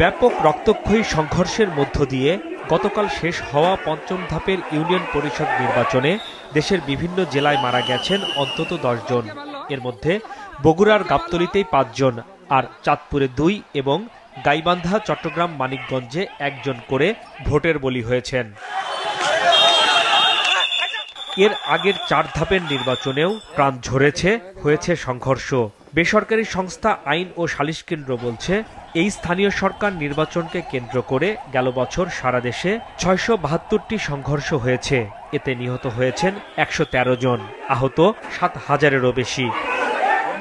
ব্যাপক রক্তক্ষয়ী সংঘর্ষের মধ্য দিয়ে গতকাল শেষ হওয়া পঞ্চম ধাপের ইউনিয়ন পরিষদ নির্বাচনে দেশের বিভিন্ন জেলায় মারা গেছেন অন্তত ১০ জন। এর মধ্যে বগুড়ার গাবতলীতেই ৫ জন আর চাঁদপুরে ২ এবং গাইবান্ধা, চট্টগ্রাম, মানিকগঞ্জে ১ জন করে ভোটের বলি হয়েছেন। এর আগের ৪ ধাপের নির্বাচনেও প্রাণ ঝরেছে, হয়েছে সংঘর্ষ। বেসরকারি সংস্থা আইন ও সালিশ কেন্দ্র বলছে, এই স্থানীয় সরকার নির্বাচনকে কেন্দ্র করে গেল বছর সারা দেশে ৬৭২টি সংঘর্ষ হয়েছে। এতে নিহত হয়েছেন ১১৩ জন, আহত ৭,০০০-এরও বেশি।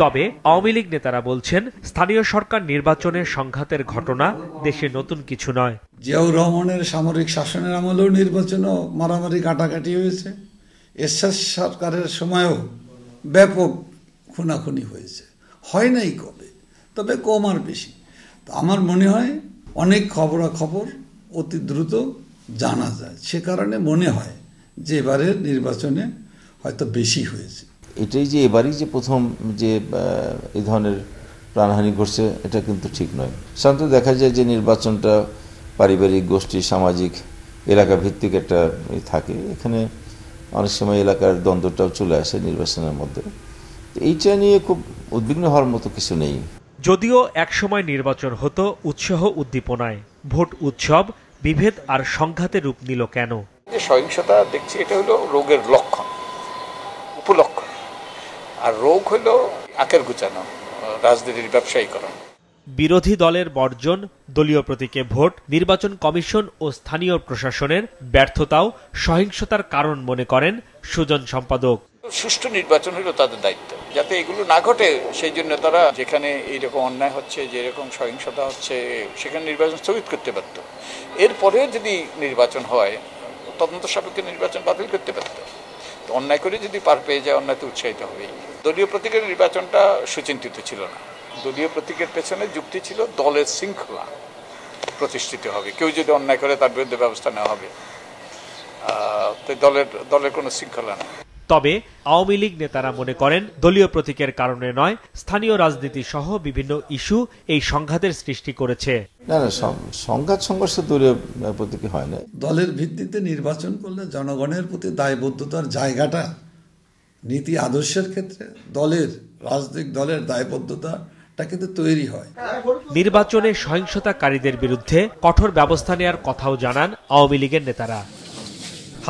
তবে আওয়ামী লীগ নেতারা বলছেন, স্থানীয় সরকার নির্বাচনের সংঘাতের ঘটনা দেশে নতুন কিছু নয়। জিয়াউর রহমানের সামরিক শাসনের আমলেও নির্বাচনে মারামারি, কাটাকাটি হয়েছে। এরশাদ সরকারের সময়ও ব্যাপক খুনাখুনি হয়েছে, হয় নাই কবে, তবে কম আর বেশি। তো আমার মনে হয় অনেক খবরাখবর অতি দ্রুত জানা যায়, সে কারণে মনে হয় যে এবারের নির্বাচনে হয়তো বেশি হয়েছে। এটাই যে এবারই যে প্রথম যে এই ধরনের প্রাণহানি ঘটছে, এটা কিন্তু ঠিক নয়। সাধারণত দেখা যায় যে নির্বাচনটা পারিবারিক, গোষ্ঠী, সামাজিক, এলাকা ভিত্তিক একটা থাকে। এখানে অনেক সময় এলাকার দ্বন্দ্বটাও চলে আসে নির্বাচনের মধ্যে। এইটা নিয়ে খুব উদ্বিগ্ন হওয়ার মতো কিছু নেই। যদিও একসময় নির্বাচন হতো উৎসাহ উদ্দীপনায়, ভোট উৎসব বিভেদ আর সংঘাতে রূপ নিল কেন? সহিংসতা দেখছি, এটা হলো রোগের লক্ষণ, উপলক্ষণ। আর রোগ হলো আখের গুছানো, রাজনীতির ব্যবসায়ীকরণ। বিরোধী দলের বর্জন, দলীয় প্রতীকে ভোট, নির্বাচন কমিশন ও স্থানীয় প্রশাসনের ব্যর্থতাও সহিংসতার কারণ মনে করেন সুজন সম্পাদক। সুষ্ঠু নির্বাচন হলো তাদের দায়িত্ব, যাতে এগুলো না ঘটে সেই জন্য তারা যেখানে এইরকম অন্যায় হচ্ছে, যেরকম সহিংসতা হচ্ছে, সেখানে নির্বাচন স্থগিত করতে পারত। এরপরেও যদি নির্বাচন হয়, তদন্ত সাপেক্ষে নির্বাচন বাতিল করতে পারত। অন্যায় করে যদি পার পেয়ে যায়, অন্যায়তে উৎসাহিত হবেই। দলীয় প্রতীকের নির্বাচনটা সুচিন্তিত ছিল না। দলীয় প্রতীকের পেছনে যুক্তি ছিল দলের শৃঙ্খলা প্রতিষ্ঠিত হবে, কেউ যদি অন্যায় করে তার বিরুদ্ধে ব্যবস্থা নেওয়া হবে। দলের কোনো শৃঙ্খলা নেই। তবে আওয়ামী লীগ নেতারা মনে করেন, দলীয় প্রতীকের কারণে নয়, স্থানীয় রাজনীতি সহ বিভিন্ন ইস্যু এই সংঘাতের সৃষ্টি করেছে। না, সংঘাত সংঘর্ষ দলীয় প্রতীকে হয় না। দলের ভিত্তিতে নির্বাচন করলে জনগণের প্রতি দায়বদ্ধতার জায়গাটা, নীতি আদর্শের ক্ষেত্রে দলের, রাজনৈতিক দলের দায়বদ্ধতাটা কিন্তু তৈরি হয়। নির্বাচনে সহিংসতাকারীদের বিরুদ্ধে কঠোর ব্যবস্থা নেওয়ার কথাও জানান আওয়ামী লীগের নেতারা।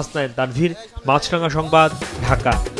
হাসনায়েন তানভীর, মাছরাঙা সংবাদ, ঢাকা।